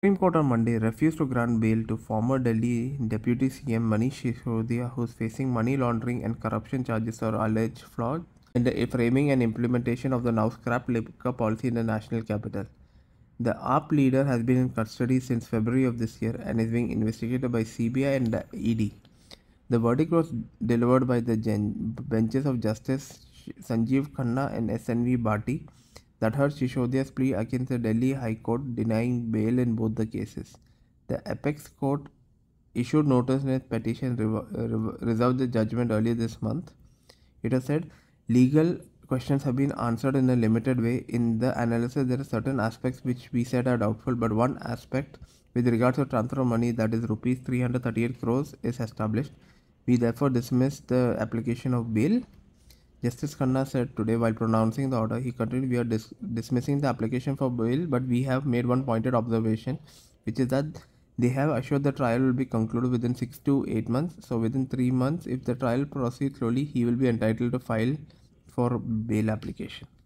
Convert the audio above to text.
Supreme Court on Monday refused to grant bail to former Delhi Deputy CM Manish Sisodia, who is facing money laundering and corruption charges for alleged fraud in the framing and implementation of the now scrapped liquor policy in the national capital. The AAP leader has been in custody since February of this year and is being investigated by CBI and the ED. The verdict was delivered by the benches of Justice Sanjeev Khanna and SNV Bharti that heard Sisodia's plea against the Delhi High Court denying bail in both the cases. The Apex Court issued notice in its petition reserved the judgment earlier this month. It has said legal questions have been answered in a limited way. In the analysis, there are certain aspects which we said are doubtful, but one aspect with regards to transfer of money, that is rupees 338 crores, is established. We therefore dismiss the application of bail. Justice Khanna said today while pronouncing the order. He continued, "We are dismissing the application for bail, but we have made one pointed observation, which is that they have assured the trial will be concluded within 6 to 8 months. So within 3 months, if the trial proceeds slowly, he will be entitled to file for bail application."